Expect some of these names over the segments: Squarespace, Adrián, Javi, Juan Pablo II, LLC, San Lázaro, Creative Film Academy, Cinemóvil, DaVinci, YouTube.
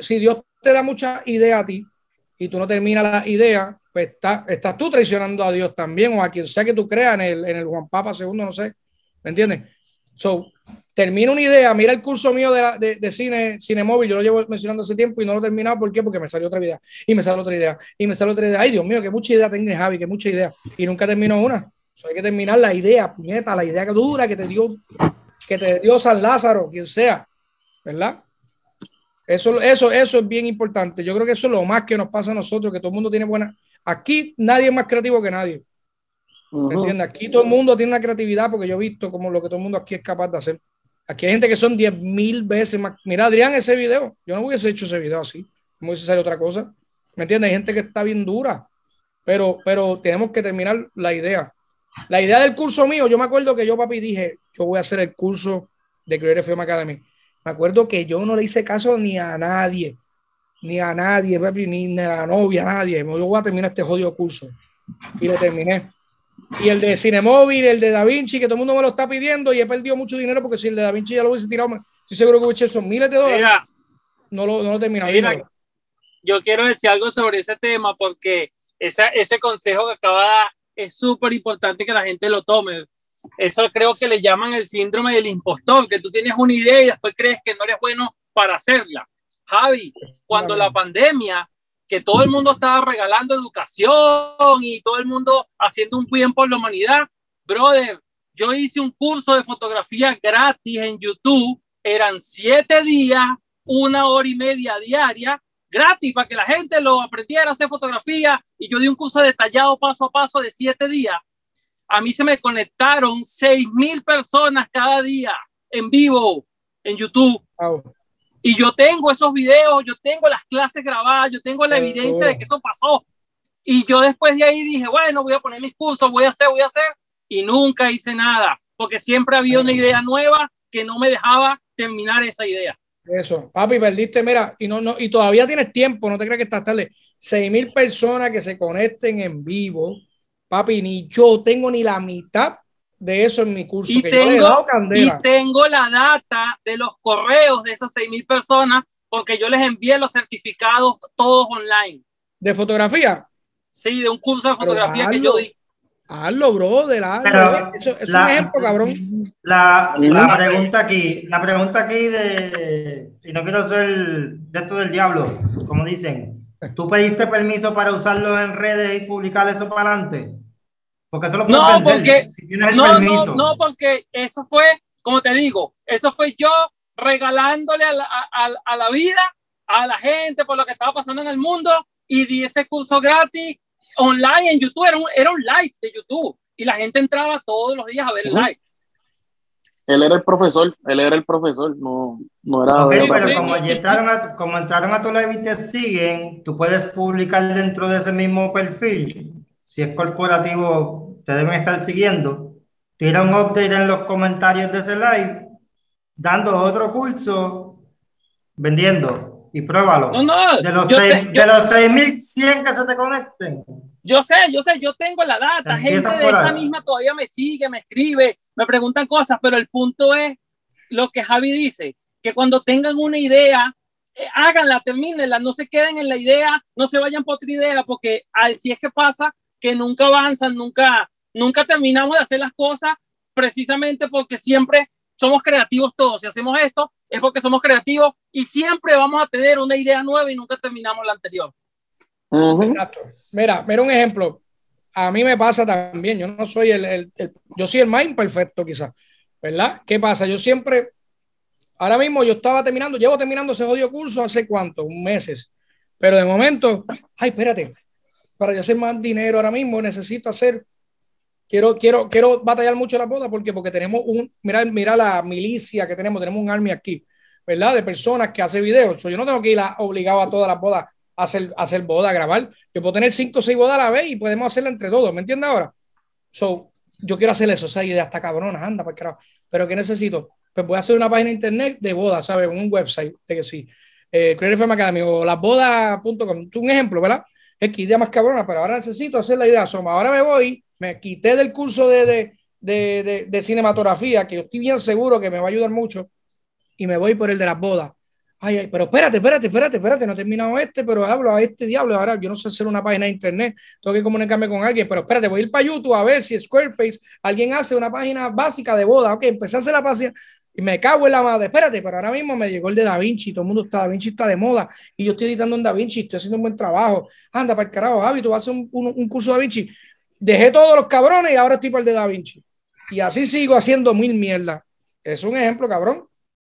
Si Dios te da mucha idea a ti y tú no terminas la idea, pues estás tú traicionando a Dios también, o a quien sea que tú creas en el Juan Pablo II, no sé, ¿me entiendes? So, termina una idea, mira el curso mío de cine, Cinemóvil, yo lo llevo mencionando hace tiempo y no lo he terminado. ¿Por qué? Porque me salió otra idea, y me salió otra idea, y me salió otra idea. Ay, Dios mío, que mucha idea tengo, Javi, que mucha idea, y nunca termino una. So, hay que terminar la idea, puñeta, la idea dura que te dio San Lázaro, quien sea, ¿verdad? Eso es bien importante. Yo creo que eso es lo más que nos pasa a nosotros, que todo el mundo tiene buena... Aquí nadie es más creativo que nadie. Uh-huh. ¿Entiendes? Aquí todo el mundo tiene una creatividad, porque yo he visto como lo que todo el mundo aquí es capaz de hacer. Aquí hay gente que son 10.000 veces más. Mira, Adrián, ese video. Yo no hubiese hecho ese video así. Me hubiese salido otra cosa. ¿Me entiendes? Hay gente que está bien dura. Pero tenemos que terminar la idea. La idea del curso mío, yo me acuerdo que yo, papi, dije, yo voy a hacer el curso de Creative Film Academy. Me acuerdo que yo no le hice caso ni a nadie, papi, ni a la novia, a nadie. Yo voy a terminar este jodido curso. Y lo terminé. Y el de Cinemóvil, el de DaVinci, que todo el mundo me lo está pidiendo, y he perdido mucho dinero, porque si el de DaVinci ya lo hubiese tirado, estoy seguro que hubiese hecho miles de dólares. Mira, no lo terminaba. Mira, yo quiero decir algo sobre ese tema, porque ese consejo que acaba de dar es súper importante que la gente lo tome. Eso creo que le llaman el síndrome del impostor, que tú tienes una idea y después crees que no eres bueno para hacerla. Javi, cuando la pandemia, que todo el mundo estaba regalando educación y todo el mundo haciendo un bien por la humanidad, brother, yo hice un curso de fotografía gratis en YouTube, eran 7 días, 1 hora y media diaria, gratis, para que la gente lo aprendiera a hacer fotografía, y yo di un curso detallado paso a paso de 7 días. A mí se me conectaron 6.000 personas cada día en vivo, en YouTube. Wow. Y yo tengo esos videos, yo tengo las clases grabadas, yo tengo la evidencia de que eso pasó. Y yo después de ahí dije, bueno, voy a poner mis cursos, voy a hacer. Y nunca hice nada, porque siempre había una idea nueva que no me dejaba terminar esa idea. Eso, papi, perdiste, mira, y todavía tienes tiempo, no te creas que estás tarde. 6.000 personas que se conecten en vivo. Papi, ni yo tengo ni la mitad de eso en mi curso. Y tengo la data de los correos de esas 6.000 personas, porque yo les envié los certificados todos online. ¿De fotografía? Sí, de un curso de fotografía que yo di. Hazlo, brother. Hazlo. Es un ejemplo, cabrón. La pregunta aquí de... Y no quiero ser de esto del diablo, como dicen. ¿Tú pediste permiso para usarlo en redes y publicar eso para adelante? Porque eso lo puedes vender, porque eso fue, como te digo, eso fue yo regalándole a la vida, a la gente, por lo que estaba pasando en el mundo, y di ese curso gratis online en YouTube. Era un live de YouTube, y la gente entraba todos los días a ver el live. Él era el profesor, no era... Ok, pero como entraron a tu live y te siguen, tú puedes publicar dentro de ese mismo perfil. Si es corporativo, te deben estar siguiendo. Tira un update en los comentarios de ese live, dando otro curso, vendiendo, y pruébalo. De los 6.100 que se te conecten. Yo sé, yo tengo la data, gente de esa misma todavía me sigue, me escribe, me preguntan cosas, pero el punto es lo que Javi dice, que cuando tengan una idea, háganla, termínenla, no se queden en la idea, no se vayan por otra idea, porque así es que pasa, que nunca avanzan, nunca terminamos de hacer las cosas, precisamente porque siempre somos creativos todos. Si hacemos esto, es porque somos creativos, y siempre vamos a tener una idea nueva y nunca terminamos la anterior. Uh-huh. Exacto. Mira un ejemplo. A mí me pasa también. Yo no soy yo soy el más imperfecto, quizás, ¿verdad? ¿Qué pasa? Yo siempre, ahora mismo yo estaba terminando, llevo terminando ese jodido curso hace cuánto, meses. Pero de momento, ay, espérate, para yo hacer más dinero ahora mismo necesito hacer, quiero batallar mucho la boda, porque tenemos mira la milicia que tenemos un army aquí, ¿verdad? De personas que hace videos. Yo no tengo que ir obligado a todas las bodas. Hacer boda, grabar. Yo puedo tener 5 o 6 bodas a la vez y podemos hacerla entre todos, ¿me entiendes ahora? So, yo quiero hacer eso, esa idea está cabrona, anda para el carajo. ¿Pero qué necesito? Pues voy a hacer una página de internet de bodas, ¿sabes? Un website de que sí. Creative Film Academy o lasbodas.com. Un ejemplo, ¿verdad? Es que idea más cabrona, pero ahora necesito hacer la idea. Ahora me voy, me quité del curso de cinematografía, que yo estoy bien seguro que me va a ayudar mucho, y me voy por el de las bodas. Ay, pero espérate, no he terminado este, pero hablo a este diablo, ahora yo no sé hacer una página de internet, tengo que comunicarme con alguien, pero espérate, voy a ir para YouTube a ver si Squarespace, alguien hace una página básica de boda, ok, empecé a hacer la página y me cago en la madre, espérate, pero ahora mismo me llegó el de DaVinci, todo el mundo está, DaVinci está de moda y yo estoy editando en DaVinci, estoy haciendo un buen trabajo, anda para el carajo, Javi, tú vas a hacer un curso de DaVinci, dejé todos los cabrones y ahora estoy para el de DaVinci y así sigo haciendo mil mierdas, es un ejemplo, cabrón.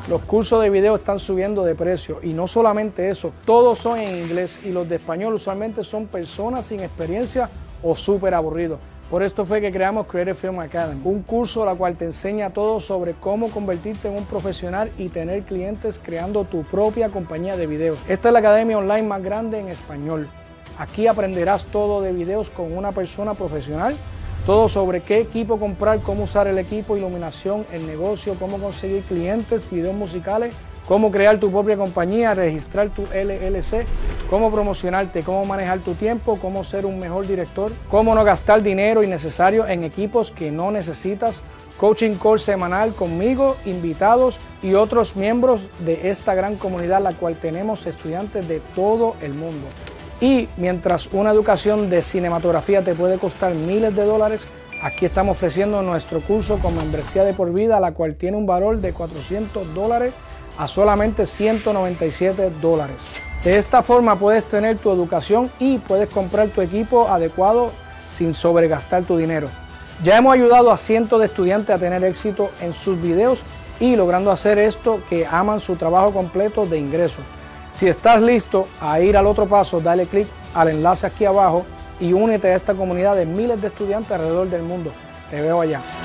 Los cursos de video están subiendo de precio y no solamente eso, todos son en inglés y los de español usualmente son personas sin experiencia o súper aburridos. Por esto fue que creamos Creative Film Academy, un curso la cual te enseña todo sobre cómo convertirte en un profesional y tener clientes creando tu propia compañía de video. Esta es la academia online más grande en español. Aquí aprenderás todo de videos con una persona profesional. Todo sobre qué equipo comprar, cómo usar el equipo, iluminación, el negocio, cómo conseguir clientes, videos musicales, cómo crear tu propia compañía, registrar tu LLC, cómo promocionarte, cómo manejar tu tiempo, cómo ser un mejor director, cómo no gastar dinero innecesario en equipos que no necesitas, coaching call semanal conmigo, invitados y otros miembros de esta gran comunidad, la cual tenemos estudiantes de todo el mundo. Y mientras una educación de cinematografía te puede costar miles de dólares, aquí estamos ofreciendo nuestro curso con membresía de por vida, la cual tiene un valor de $400 a solamente $197. De esta forma puedes tener tu educación y puedes comprar tu equipo adecuado sin sobregastar tu dinero. Ya hemos ayudado a cientos de estudiantes a tener éxito en sus videos y logrando hacer esto que aman su trabajo completo de ingresos. Si estás listo a ir al otro paso, dale clic al enlace aquí abajo y únete a esta comunidad de miles de estudiantes alrededor del mundo. Te veo allá.